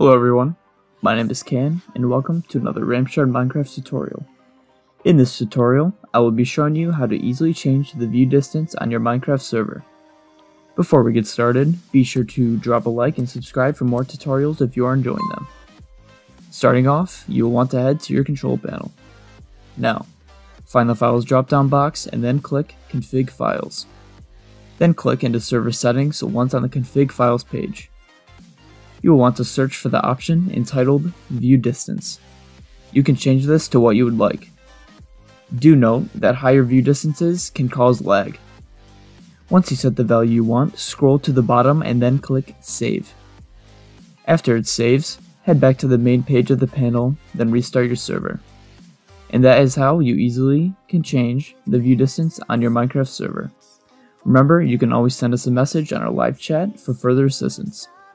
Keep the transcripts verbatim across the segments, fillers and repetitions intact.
Hello everyone, my name is Cam, and welcome to another Ramshard Minecraft tutorial. In this tutorial, I will be showing you how to easily change the view distance on your Minecraft server. Before we get started, be sure to drop a like and subscribe for more tutorials if you are enjoying them. Starting off, you will want to head to your control panel. Now, find the Files drop-down box and then click Config Files. Then click into Server Settings once on the Config Files page. You will want to search for the option entitled View Distance. You can change this to what you would like. Do note that higher view distances can cause lag. Once you set the value you want, scroll to the bottom and then click Save. After it saves, head back to the main page of the panel, then restart your server. And that is how you easily can change the view distance on your Minecraft server. Remember, you can always send us a message on our live chat for further assistance.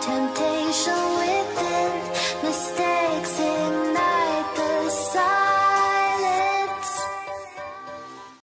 temptation.